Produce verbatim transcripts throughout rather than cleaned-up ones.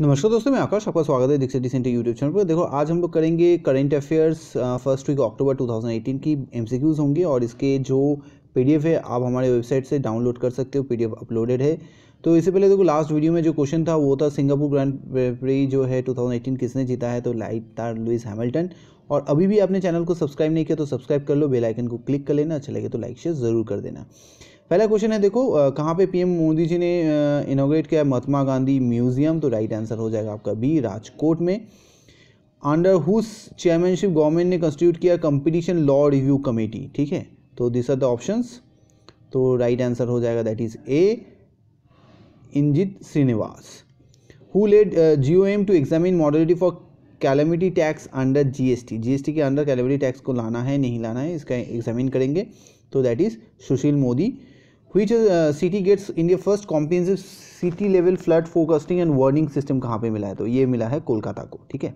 नमस्कार दोस्तों, मैं आकाश, आपका स्वागत है दिक्षित डिसेंट यूट्यूब चैनल पर। देखो, आज हम लोग करेंगे करंट अफेयर्स फर्स्ट वीक अक्टूबर दो हज़ार अठारह की एमसीक्यूज होंगे और इसके जो पीडीएफ है आप हमारे वेबसाइट से डाउनलोड कर सकते हो, पीडीएफ अपलोडेड है। तो इससे पहले देखो, लास्ट वीडियो में जो क्वेश्चन था वो था सिंगापुर ग्रैंड प्री जो है दो हज़ार अठारह किसने जीता है, तो लाइट तार लुइस हैमिल्टन। और अभी भी आपने चैनल को सब्सक्राइब नहीं किया तो सब्सक्राइब कर लो, बेल आइकन को क्लिक कर लेना, अच्छा लगे तो लाइक शेयर ज़रूर कर देना। पहला क्वेश्चन है, देखो कहाँ पे पीएम मोदी जी ने इनोग्रेट किया महात्मा गांधी म्यूजियम, तो राइट आंसर हो जाएगा आपका बी, राजकोट में। अंडर हुज चेयरमैनशिप गवर्नमेंट ने कंस्टिट्यूट किया कंपटीशन लॉ रिव्यू कमेटी, ठीक है, तो दिस आर द ऑप्शंस, तो राइट आंसर हो जाएगा that is A, इंजित Srinivas. Who led GoM to examine modality for calamity tax under GST, GST के अंडर कैलेमिटी टैक्स को लाना है नहीं लाना है, इसका एग्जामिन करेंगे, तो that is Sushil Modi. Which city gets India first comprehensive city level flood forecasting and warning system कहाँ पे मिला है, तो ये मिला है कोलकाता को, ठीक है।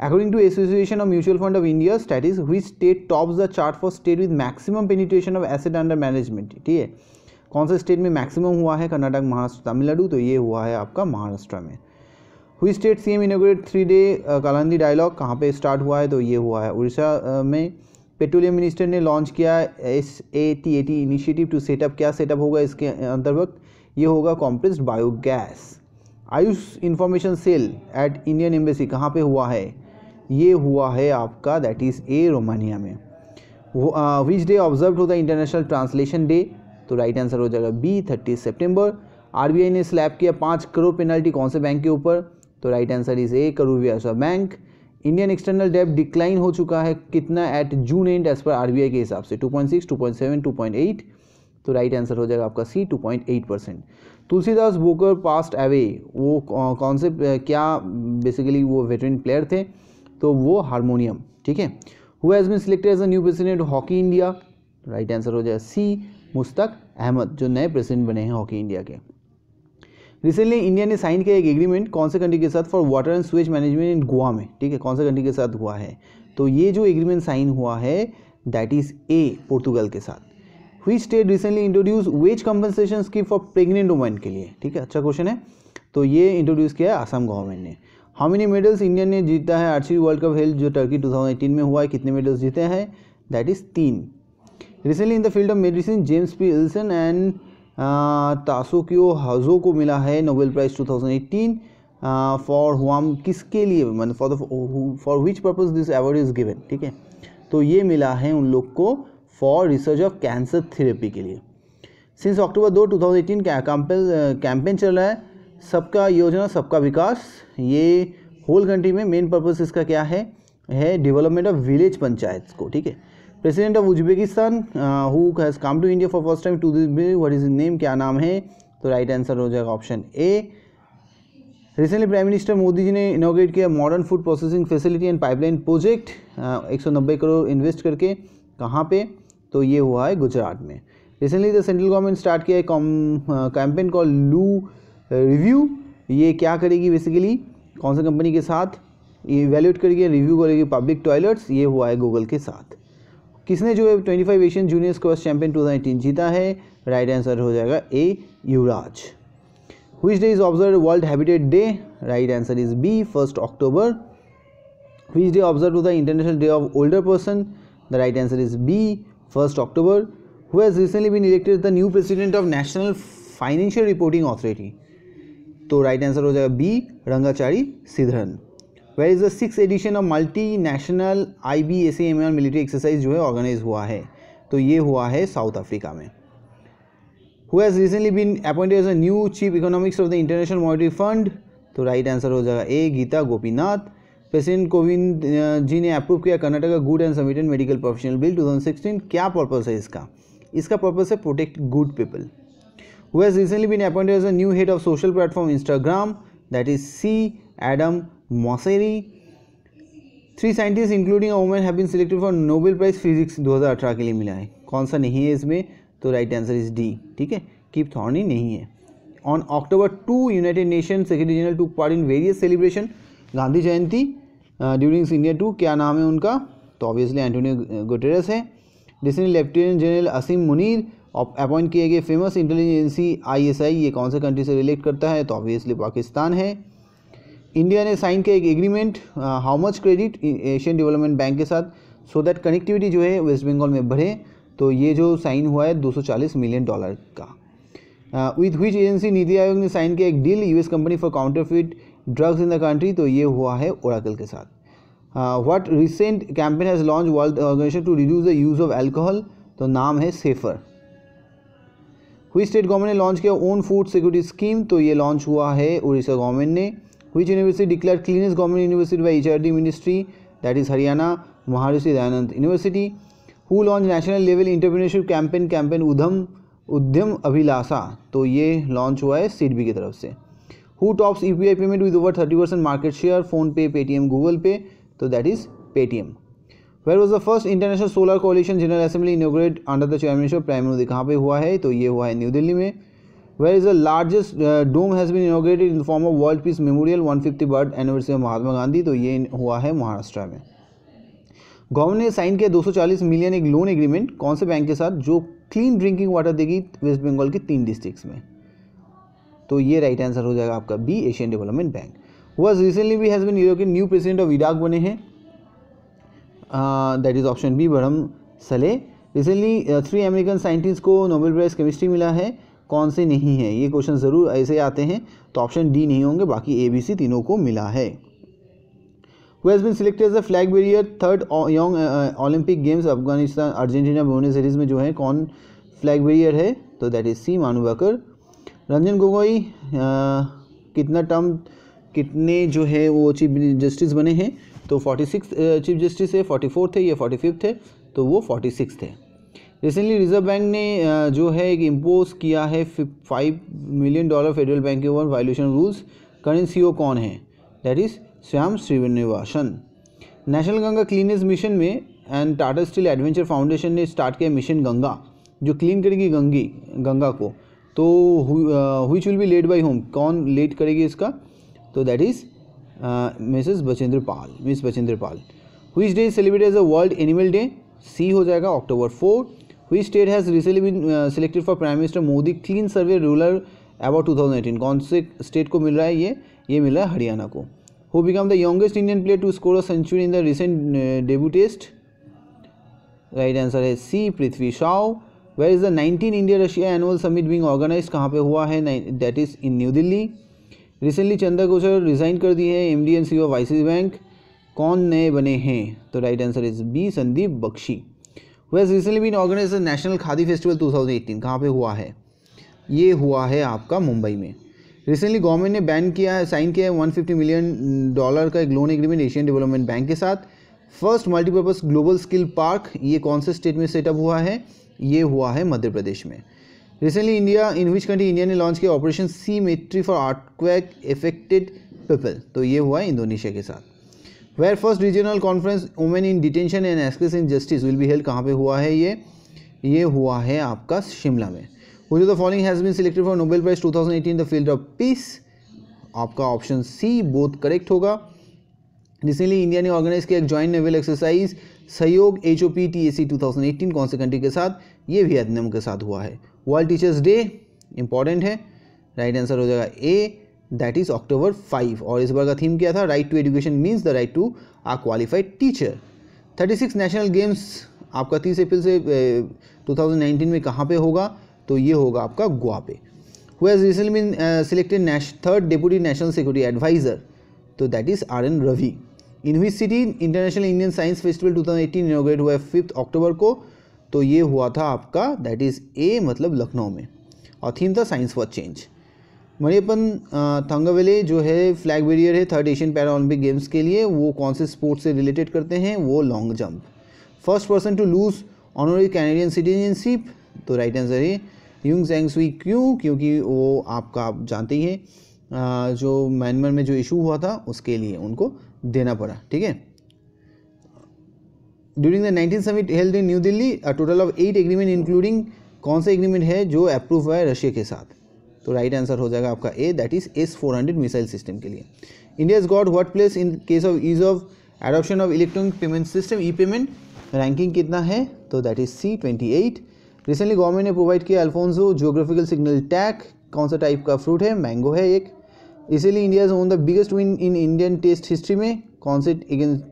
According to association of mutual fund of India stats, which state tops the chart for state with maximum penetration of asset under management, ठीक है, कौन सा स्टेट में मैक्सिमम हुआ है, कर्नाटक, महाराष्ट्र, तमिलनाडु, तो ये हुआ है आपका महाराष्ट्र में। Which state CM inaugurate three day कालांदी डायलॉग, कहाँ पे स्टार्ट हुआ है, तो ये हुआ है उड़ीसा में। पेट्रोलियम मिनिस्टर ने लॉन्च किया S A T A T initiative to setup, क्या सेटअप होगा इसके अंतर्गत, ये होगा compressed biogas. Ayush information cell at Indian embassy कहाँ पे हुआ है, ये हुआ है आपका दैट इज़ ए, रोमानिया में। व्हिच डे ऑब्जर्व होता है इंटरनेशनल ट्रांसलेशन डे, तो राइट आंसर हो जाएगा बी, थर्टी सितंबर। आरबीआई ने स्लैब किया पाँच करोड़ पेनल्टी कौन से बैंक के ऊपर, तो right answer is A, Karur Vysya bank. Indian external डेब्ट डिक्लाइन हो चुका है कितना एट जून एंड एज पर आरबीआई के हिसाब से, two point six, two point seven, two point eight, तो राइट आंसर हो जाएगा आपका C, two point eight percent. Tulsidas बोकर पास्ट अवे, वो कौन से क्या बेसिकली वो वेटरन प्लेयर थे, तो वो हारमोनियम, ठीक है। Who has been selected as a new president hockey India, right answer हो जाएगा सी, मुश्ताक अहमद, जो नए प्रेसिडेंट बने हैं हॉकी इंडिया के। रिसेंटली इंडिया ने साइन किया एक एग्रीमेंट कौन से कंट्री के साथ for water and sewage management in Goa में, ठीक है, कौन से कंट्री के साथ हुआ है, तो ये जो एग्रीमेंट साइन हुआ है दैट इज ए, पोर्तुगल के साथ। Which state recently introduce wage compensation scheme for pregnant women के लिए, ठीक है, अच्छा क्वेश्चन है, तो ये इंट्रोड्यूस किया है आसाम गवर्नमेंट ने। हाउ मेनी मेडल्स इंडिया ने जीता है आर्चरी वर्ल्ड कप हेल्ड जो टर्की दो हज़ार अठारह में हुआ है, कितने मेडल्स जीते हैं, दैट इज तीन। Recently in the field of medicine James P Wilson and Tasuku Honjo को मिला है नोबेल प्राइज दो हज़ार अठारह फॉर हुआम, किसके लिए, मतलब for the for which purpose this award is given, ठीक है, तो ये मिला है उन लोग को for research of cancer therapy के लिए। सिंस अक्टूबर दो टू थाउजेंड एटीन का कैंपेन चल रहा है सबका योजना सबका विकास, ये होल कंट्री में मेन पर्पस इसका क्या है है डेवलपमेंट ऑफ विलेज पंचायत को, ठीक है। President of Uzbekistan who has come to India for first time to this, what is his name, क्या नाम है, तो राइट आंसर हो जाएगा option A. Recently prime minister Modi ji ने इनोग्रेट किया modern food processing facility and pipeline project, एक सौ नब्बे करोड़ इन्वेस्ट करके, कहाँ पे, तो ये हुआ है गुजरात में। Recently the central government start किया है कैंपेन कॉल लू रिव्यू, ये क्या करेगी बेसिकली, कौन सी कंपनी के साथ इवेल्यूएट करेगी, रिव्यू करेगी पब्लिक टॉयलेट्स, ये हुआ है गूगल के साथ। किसने जो है twenty five Asian junior squash champion दो हज़ार अठारह जीता है, राइट आंसर हो जाएगा A, Yuvraj. Which day is observe world habitat day, right answer is B, first October. Which day observe होता है international day of older person, the right answer is B, first October. Who has recently been elected the new president of national financial reporting authority, तो right answer हो जाएगा B, Rangachari Sridharan. Where is the six edition of multi national I B S M L military exercise जो है organize हुआ है, तो ये हुआ है साउथ अफ्रीका में। Who has recently been appointed as a new chief economics of the international monetary fund, तो राइट आंसर हो जाएगा ए, गीता गोपीनाथ। प्रेसिडेंट कोविंद जी ने अप्रूव किया कर्नाटक का good and submitted medical professional bill दो हज़ार सोलह, क्या पर्पस है इसका, इसका पर्पस है protect good people. Who has recently been appointed as a new head of social platform Instagram, that is C, Adam Mosseri. Three scientist including a women have been selected for Nobel prize physics दो हज़ार अठारह के लिए मिला है, कौन सा नहीं है इसमें, तो राइट आंसर इज डी, ठीक है, कीप थॉर्नी नहीं है। On October two United nation secretary general to part in various celebration Gandhi Jayanti during India to, क्या नाम है उनका, तो ऑब्वियसली एंटोनियो गुटेरेस है। Recently lieutenant general Asim Munir appoint किए गए famous intelligence I S I, ये कौन से कंट्री से रिलेट करता है, तो ऑब्वियसली पाकिस्तान है। इंडिया ने साइन किया एक agreement how much credit Asian development bank के साथ, सो दैट कनेक्टिविटी जो है वेस्ट बंगाल में बढ़े। तो ये जो साइन हुआ है दो सौ चालीस मिलियन डॉलर का। With which agency NITI Aayog ने साइन किया एक deal US company for counterfeit drugs in the country, तो ये हुआ है ओरेकल के साथ। What recent campaign has launch world organisation to reduce the use of alcohol, तो नाम है सेफर। व्हिच स्टेट गवर्नमेंट ने लॉन्च किया ओन फूड सिक्योरिटी स्कीम, तो ये लॉन्च हुआ है उड़ीसा गवर्नमेंट ने। Which university declare cleanest government university by H R D ministry, that is Haryana Maharshi Dayanand university. Who launch national level entrepreneurship campaign campaign Udyam Udyam Abhilasha, तो ये launch हुआ है सीडबी की तरफ से। Who tops UPI payment with over thirty percent market share, PhonePe, Paytm, Google Pay, तो that is Paytm. Where was the first international solar coalition general assembly inaugurate under the chairmanship prime Modi, कहाँ पे हुआ है, तो ये हुआ है new Delhi में। Where is the largest dome has been inaugurated in the form of world peace memorial one fifty birth anniversary of Mahatma Gandhi, तो ये हुआ है महाराष्ट्र में। गवर्नमेंट ने साइन किया दो सौ चालीस मिलियन एक लोन एग्रीमेंट, कौन से बैंक के साथ, जो क्लीन ड्रिंकिंग वाटर देगी वेस्ट बंगाल के तीन डिस्ट्रिक्ट्स में, तो ये राइट आंसर हो जाएगा आपका B, Asian development bank. Was recently भी has been elected new president of Iraq बने हैं, that is option B, Barham Salih. Recently three American scientist को नोबेल प्राइज केमिस्ट्री मिला है, कौन से नहीं है, ये क्वेश्चन ज़रूर ऐसे आते हैं, तो ऑप्शन डी नहीं होंगे, बाकी ए बी सी तीनों को मिला है। Who has been selected as the flag bearer third young uh, Olympic Games Afghanistan Argentina Buenos Aires में जो है कौन फ्लैग बेरियर है, तो दैट इज सी, मानू बकर। रंजन गोगोई कितना टर्म कितने जो है वो चीफ जस्टिस बने हैं, तो छियालीस चीफ जस्टिस है, चौवालीस थे, ये पैंतालीस थे, तो वो छियालीस थे। रिसेंटली रिजर्व बैंक ने uh, जो है एक इम्पोज किया है five million dollar federal bank के on violation rules, current C O कौन है, that is Shyam Srinivasan. National Ganga cleanness mission में and Tata steel adventure foundation ने स्टार्ट किया मिशन गंगा, जो क्लीन करेगी गंगी गंगा को, तो which will be led by home, कौन लेड करेगी इसका, तो that is Mrs Bachendri Pal Miss Bachendri Pal. Which day is celebrated as a world animal day, C हो जाएगा October four. Which state has recently been selected for prime minister Modi clean survey rural award two thousand eighteen, कौन से state को मिल रहा है, ये ये मिल रहा है हरियाणा को। Who become the youngest Indian player to score a century in the recent uh, debut test? Right answer है C, Prithvi Shaw. Where is the nineteenth India Russia annual summit being organized? कहाँ पे हुआ है? That is in New Delhi. Recently चंदा Kochhar resign कर दी है MD and CEO of ICICI bank, कौन नए बने हैं, तो right answer is B, Sandeep Bakhshi. Where has recently been organized the National Khadi Festival two thousand eighteen, कहाँ पे हुआ है, ये हुआ है आपका मुंबई में। रिसेंटली गवर्नमेंट ने बैन किया है साइन किया है एक सौ पचास मिलियन डॉलर का एक loan agreement Asian development bank के साथ। First multipurpose global skill park, ये कौन से स्टेट में सेटअप हुआ है, ये हुआ है मध्य प्रदेश में। Recently India in which country India ने लॉन्च किया ऑपरेशन सी मेट्री फॉर अर्थक्वेक एफेक्टेड पीपल, तो ये हुआ है इंडोनेशिया के साथ। Where first regional conference women in detention and access in justice will be held, कहाँ पे हुआ है, ये ये हुआ है आपका शिमला में। Which of the following has been selected for Nobel Prize two thousand eighteen in the field of peace? आपका ऑप्शन सी बोथ करेक्ट होगा। रिसेंटली इंडिया ने ऑर्गेनाइज किया एक joint naval exercise Sahyog H O P T A C two thousand eighteen, कौन से country के साथ, ये वियतनाम के साथ हुआ है। वर्ल्ड टीचर्स डे इंपॉर्टेंट है, राइट आंसर हो जाएगा A, that is October five, और इस बार का थीम क्या था, right to education means the right to a qualified teacher. Thirty six national games आपका तीस अप्रैल से टू थाउजेंड नाइनटीन में कहाँ पे होगा, तो ये होगा आपका गोवा पे। Who has recently been selected third deputy national security adviser, तो that is R N Ravi. In which city international Indian science festival two thousand eighteen inaugurate हुआ है फिफ्थ अक्टूबर को, तो ये हुआ था आपका दैट इज ए, मतलब लखनऊ में, और थीम था science for change. Mariyappan Thangavelu जो है फ्लैग बेरियर है third Asian para Olympic games के लिए, वो कौन से स्पोर्ट्स से रिलेटेड करते हैं, वो long jump. First person to lose honorary Canadian citizenship, तो राइट आंसर है यूंग जेंग सुई, क्यों क्योंकि वो आपका आप जानते ही हैं जो म्यांमार में जो इशू हुआ था उसके लिए उनको देना पड़ा, ठीक है। During the nineteen summit held in new Delhi a total of eight agreement including कौन सा एग्रीमेंट है जो अप्रूव हुआ है रशिया के साथ, तो राइट आंसर हो जाएगा आपका A, that is S four hundred missile system के लिए। India is got what place in case of ease of adoption of electronic payment system E payment, ranking कितना है, तो that is C twenty eight. Recently government ने provide किया Alphonso geographical signal tag, कौन सा type का fruit है, mango है एक। इसीलिए India is one the biggest win in Indian test history में, कौन से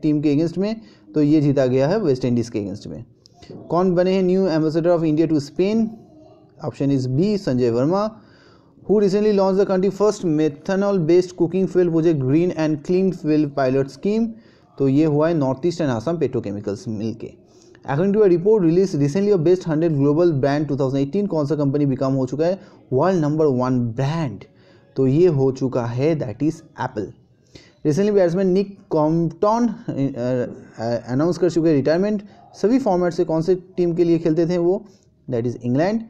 टीम के अगेंस्ट में, तो ये जीता गया है वेस्ट इंडीज़ के अगेंस्ट में। कौन बने हैं new ambassador of India to Spain, option is B Sanjay Verma. Who recently launch the country first methanol based cooking fuel project green and clean fuel pilot scheme, तो ये हुआ है north east and Assam petrochemicals मिलके। According to a report release recently of best hundred global brand two thousand eighteen, कौन सा company become हो चुका है वर्ल्ड नंबर वन ब्रांड, तो ये हो चुका है that is Apple. Recently batsman Nick Compton announce कर चुके रिटायरमेंट, सभी फॉर्मेट से कौन से टीम के लिए खेलते थे वो, that is England.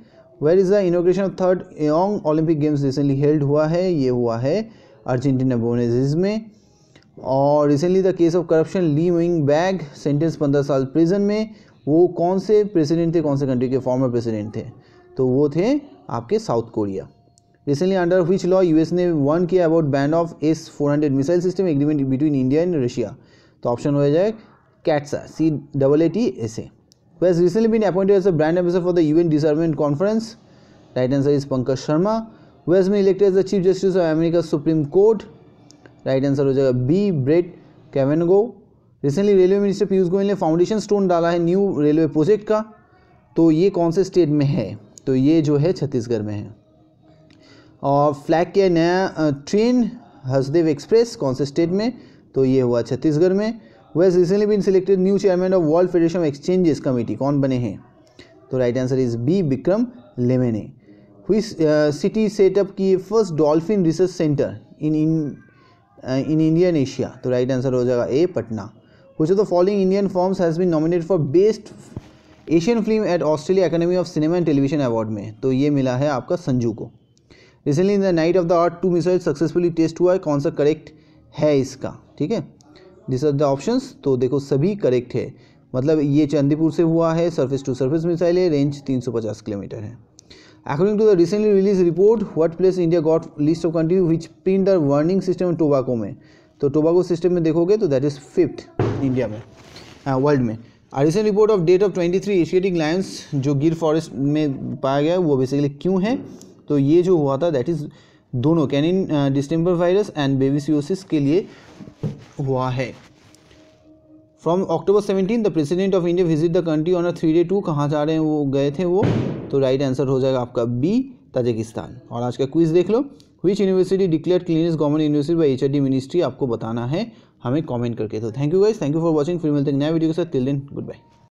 Where is the inauguration of third young Olympic games recently held हुआ है, ये हुआ है अर्जेंटीना बुएनस आयर्स में। और recently the case of corruption Lee wing bag sentence पंद्रह साल प्रिजन में, वो कौन से प्रेसिडेंट थे, कौन से कंट्री के फॉर्मर प्रेसिडेंट थे, तो वो थे आपके South Korea. Recently under which law US ने वन किया about ban of S four hundred missile system agreement between India and Russia, तो ऑप्शन हो जाए CAATSA C double A T S A. Was recently been appointed as a brand ambassador for the UN disarmament conference, right answer is Pankaj Sharma. Was been elected as the chief justice of America supreme court, right answer हो जाएगा B Brett Kavanaugh. Recently railway minister Piyush Goyal ने foundation stone डाला है new railway project का, तो ये कौन से स्टेट में है, तो ये जो है छत्तीसगढ़ में है। और फ्लैग किया नया ट्रेन हसदेव एक्सप्रेस, कौन से स्टेट में, तो ये हुआ छत्तीसगढ़ में। West recently been selected new chairman of world federation of exchanges committee, कौन बने हैं, तो right answer is B Vikram Limaye. हुई सिटी सेटअप की first dolphin research centre in in in India and Asia, तो राइट आंसर हो जाएगा A Patna. Which of the following Indian forms has been nominated for best Asian film at Australia academy of cinema and television award में, तो ये मिला है आपका संजू को। Recently in the night of the art two missile successfully test हुआ है, कौन सा करेक्ट है इसका, ठीक है, दिस आर द ऑप्शंस, तो देखो सभी करेक्ट है, मतलब ये चांदीपुर से हुआ है, सर्फेस टू सर्फेस मिसाइल है, रेंज तीन सौ पचास किलोमीटर है। According to the recently released report, what place India got list of country which print the warning system in tobacco में, तो tobacco system में देखोगे तो that is fifth India में world में। A recent report of date of twenty-three Asiatic lions जो गिर forest में पाया गया है वो basically क्यों है, तो ये जो हुआ था that is दोनों canine distemper virus and babesiosis के लिए हुआ है। From October seventeen the president of India visit the country on a three day tour, कहाँ जा रहे हैं वो, गए थे वो, तो राइट आंसर हो जाएगा आपका बी ताजिकिस्तान। और आज का क्विज देख लो, which university declare cleanest government university by HRD ministry, आपको बताना है हमें कमेंट करके। तो thank you guys, thank you for watching, फिर मिलते हैं नया वीडियो के साथ, टिल देन गुड बाय।